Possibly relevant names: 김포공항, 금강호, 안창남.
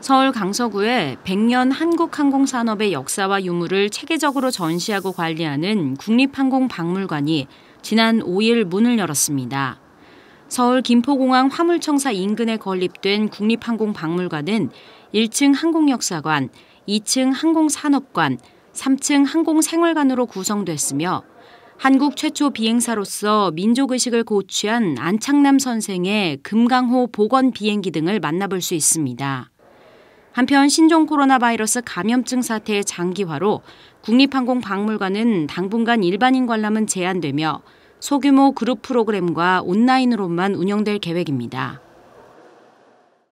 서울 강서구에 100년 한국항공산업의 역사와 유물을 체계적으로 전시하고 관리하는 국립항공박물관이 지난 5일 문을 열었습니다. 서울 김포공항 화물청사 인근에 건립된 국립항공박물관은 1층 항공역사관, 2층 항공산업관, 3층 항공생활관으로 구성됐으며 한국 최초 비행사로서 민족의식을 고취한 안창남 선생의 금강호 복원 비행기 등을 만나볼 수 있습니다. 한편 신종 코로나 바이러스 감염증 사태의 장기화로 국립항공박물관은 당분간 일반인 관람은 제한되며 소규모 그룹 프로그램과 온라인으로만 운영될 계획입니다.